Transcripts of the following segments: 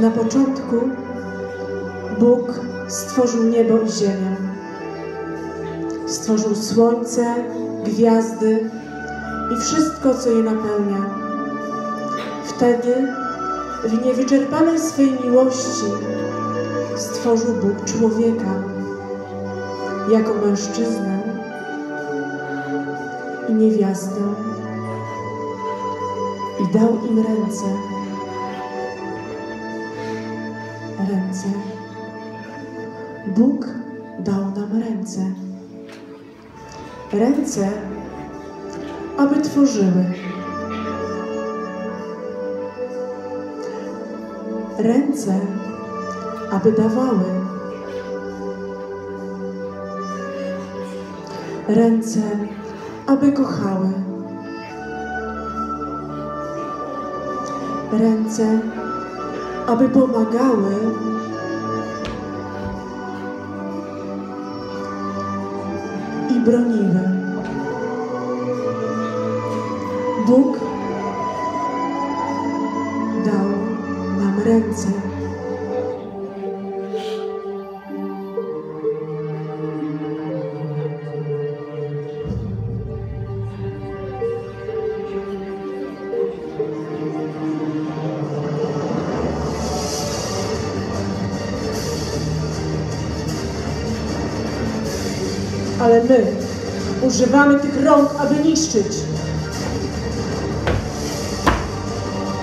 Na początku Bóg stworzył niebo i ziemię. Stworzył słońce, gwiazdy i wszystko, co je napełnia. Wtedy, w niewyczerpanej swej miłości, stworzył Bóg człowieka jako mężczyznę i niewiastę i dał im ręce. Ręce. Bóg dał nam ręce. Ręce, aby tworzyły. Ręce, aby dawały. Ręce, aby kochały. Ręce, aby pomagały, i broniły. Bóg dał nam ręce. Ale my używamy tych rąk, aby niszczyć.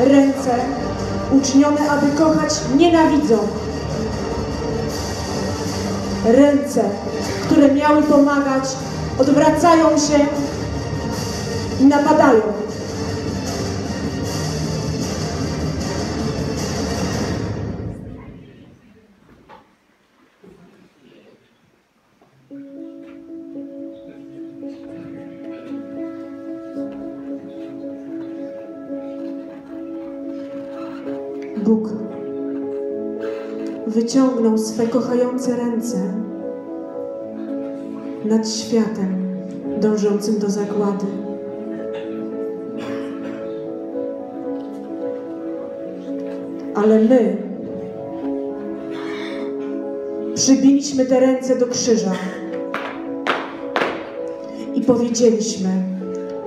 Ręce uczynione, aby kochać, nienawidzą. Ręce, które miały pomagać, odwracają się i napadają. Bóg wyciągnął swe kochające ręce nad światem dążącym do zagłady. Ale my przybiliśmy te ręce do krzyża i powiedzieliśmy: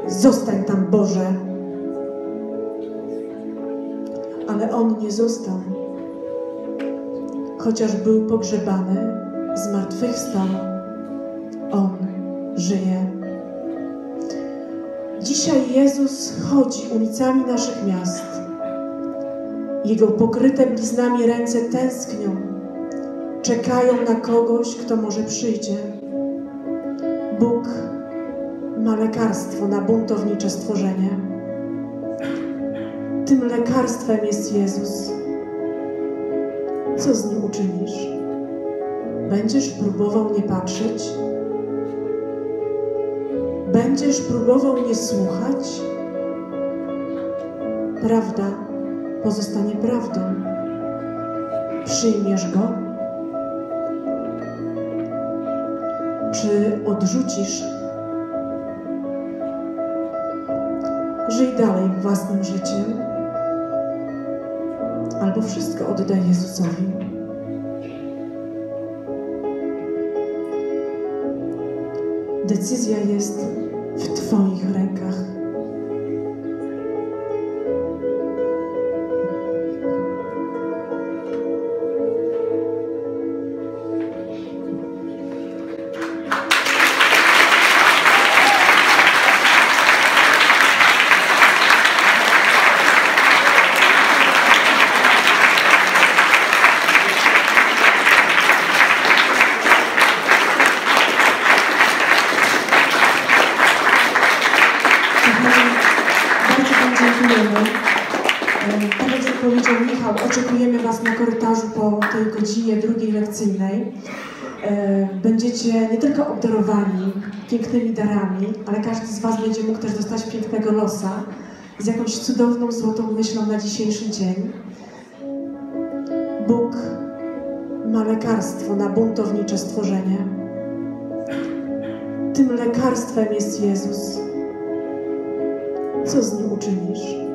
zostań tam, Boże. Ale On nie został. Chociaż był pogrzebany, zmartwychwstał. On żyje. Dzisiaj Jezus chodzi ulicami naszych miast. Jego pokryte bliznami ręce tęsknią. Czekają na kogoś, kto może przyjdzie. Bóg ma lekarstwo na buntownicze stworzenie. Tym lekarstwem jest Jezus. Co z Nim uczynisz? Będziesz próbował nie patrzeć? Będziesz próbował nie słuchać? Prawda pozostanie prawdą. Przyjmiesz Go? Czy odrzucisz? Żyj dalej własnym życiem. Albo wszystko oddaj Jezusowi. Decyzja jest w Twoich rękach. Tak jak powiedział Michał, oczekujemy Was na korytarzu po tej godzinie drugiej lekcyjnej. Będziecie nie tylko obdarowani pięknymi darami, ale każdy z Was będzie mógł też dostać pięknego losa. z jakąś cudowną, złotą myślą na dzisiejszy dzień. Bóg ma lekarstwo na buntownicze stworzenie. Tym lekarstwem jest Jezus. Co z Nim uczynisz?